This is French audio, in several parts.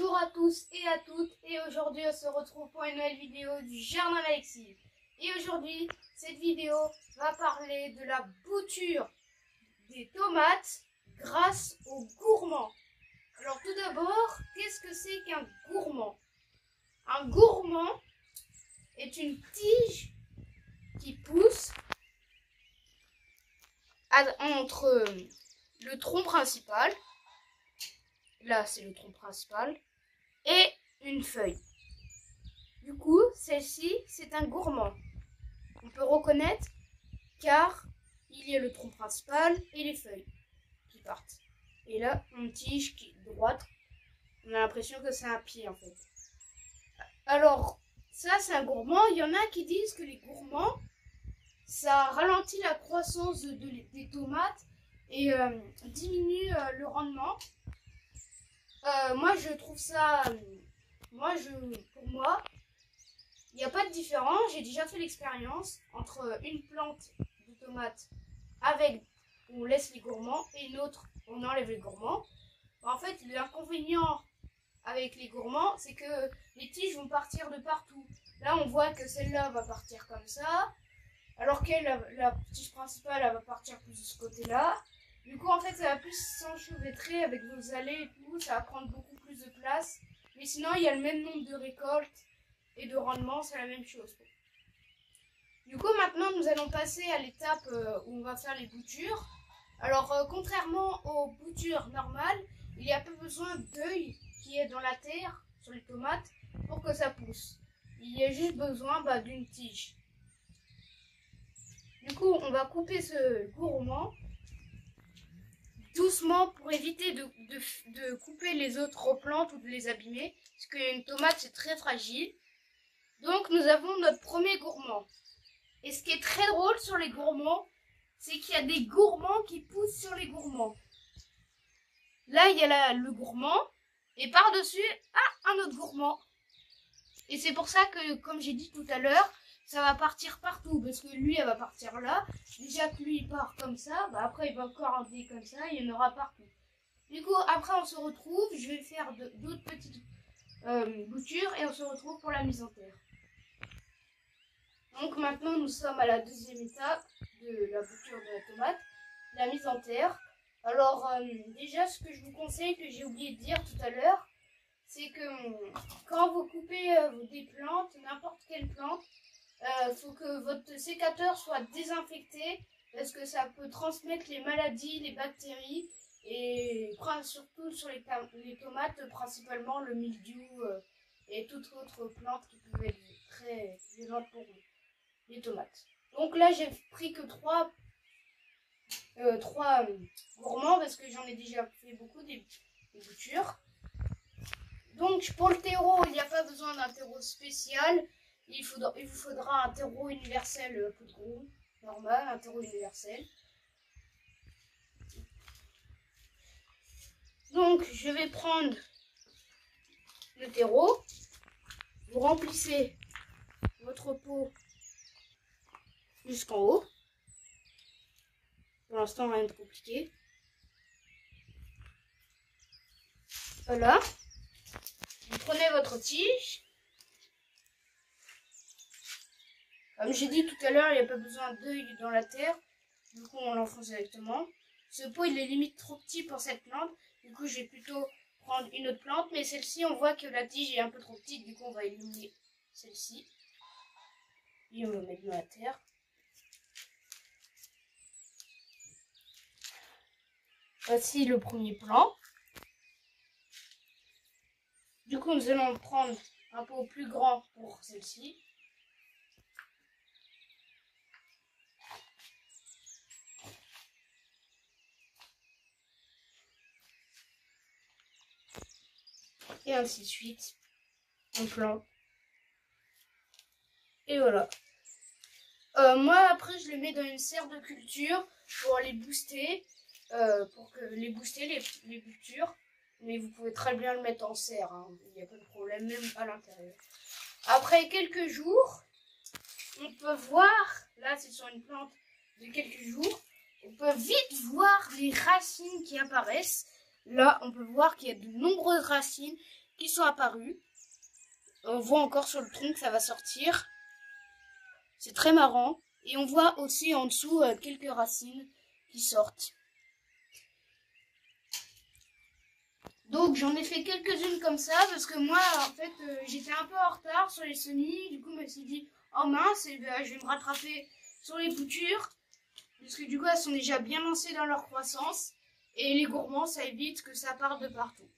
Bonjour à tous et à toutes, et aujourd'hui on se retrouve pour une nouvelle vidéo du jardin d'Alexis. Et aujourd'hui, cette vidéo va parler de la bouture des tomates grâce aux gourmands. Alors tout d'abord, qu'est-ce que c'est qu'un gourmand? Un gourmand est une tige qui pousse entre le tronc principal, là c'est le tronc principal, et une feuille. Du coup, celle-ci, c'est un gourmand. On peut reconnaître car il y a le tronc principal et les feuilles qui partent. Et là, une tige qui est droite, on a l'impression que c'est un pied en fait. Alors, ça c'est un gourmand. Il y en a qui disent que les gourmands, ça ralentit la croissance des tomates et diminue le rendement. Moi je trouve ça, pour moi, il n'y a pas de différence. J'ai déjà fait l'expérience entre une plante de tomates avec, on laisse les gourmands, et une autre, on enlève les gourmands. En fait, l'inconvénient avec les gourmands, c'est que les tiges vont partir de partout. Là, on voit que celle-là va partir comme ça, alors que la tige principale, elle va partir plus de ce côté-là. Du coup, en fait, ça va plus s'enchevêtrer avec vos allées et tout, ça va prendre beaucoup plus de place. Mais sinon, il y a le même nombre de récoltes et de rendements, c'est la même chose. Du coup, maintenant, nous allons passer à l'étape où on va faire les boutures. Alors, contrairement aux boutures normales, il n'y a pas besoin d'œil qui est dans la terre, sur les tomates, pour que ça pousse. Il y a juste besoin d'une tige. Du coup, on va couper ce gourmand doucement pour éviter de couper les autres plantes ou de les abîmer, parce qu'une tomate c'est très fragile. Donc nous avons notre premier gourmand. Et ce qui est très drôle sur les gourmands, c'est qu'il y a des gourmands qui poussent sur les gourmands. Là il y a le gourmand, et par-dessus, un autre gourmand. Et c'est pour ça que, comme j'ai dit tout à l'heure, ça va partir partout, parce que lui, elle va partir là. Déjà que lui, il part comme ça, après, il va encore en comme ça, il y en aura partout. Du coup, après, on se retrouve, je vais faire d'autres petites boutures, et on se retrouve pour la mise en terre. Donc maintenant, nous sommes à la deuxième étape de la bouture de la tomate, la mise en terre. Alors, déjà, ce que je vous conseille, que j'ai oublié de dire tout à l'heure, c'est que quand vous coupez des plantes, n'importe quelle plante, il faut que votre sécateur soit désinfecté, parce que ça peut transmettre les maladies, les bactéries, et surtout sur les tomates, principalement le mildiou et toute autre plante qui peut être très violente pour les tomates. Donc là j'ai pris que 3 gourmands, parce que j'en ai déjà fait beaucoup des boutures. Donc pour le terreau, il n'y a pas besoin d'un terreau spécial. Il vous faudra un terreau universel coup de groupe, normal, un terreau universel. Donc, je vais prendre le terreau. Vous remplissez votre pot jusqu'en haut. Pour l'instant, rien de compliqué. Voilà. Vous prenez votre tige. Comme j'ai dit tout à l'heure, il n'y a pas besoin d'œil dans la terre. Du coup, on l'enfonce directement. Ce pot, il est limite trop petit pour cette plante. Du coup, je vais plutôt prendre une autre plante. Mais celle-ci, on voit que la tige est un peu trop petite. Du coup, on va éliminer celle-ci. Et on va mettre dans la terre. Voici le premier plan. Du coup, nous allons prendre un pot plus grand pour celle-ci. Et ainsi de suite, on plante. Et voilà. Moi, après, je les mets dans une serre de culture pour les booster, les cultures. Mais vous pouvez très bien le mettre en serre, hein. Il n'y a pas de problème, même à l'intérieur. Après quelques jours, on peut voir, là c'est sur une plante de quelques jours, on peut vite voir les racines qui apparaissent. Là, on peut voir qu'il y a de nombreuses racines qui sont apparus. On voit encore sur le tronc que ça va sortir. C'est très marrant. Et on voit aussi en dessous quelques racines qui sortent. Donc j'en ai fait quelques-unes comme ça parce que moi en fait j'étais un peu en retard sur les semis. Du coup je me suis dit oh mince, et ben, je vais me rattraper sur les poutures. Parce que du coup elles sont déjà bien lancées dans leur croissance. Et les gourmands, ça évite que ça parte de partout.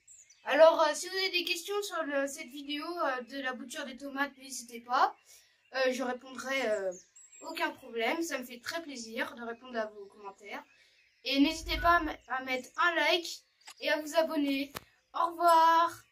Alors si vous avez des questions sur cette vidéo de la bouture des tomates, n'hésitez pas. Je répondrai aucun problème. Ça me fait très plaisir de répondre à vos commentaires. Et n'hésitez pas à mettre un like et à vous abonner. Au revoir!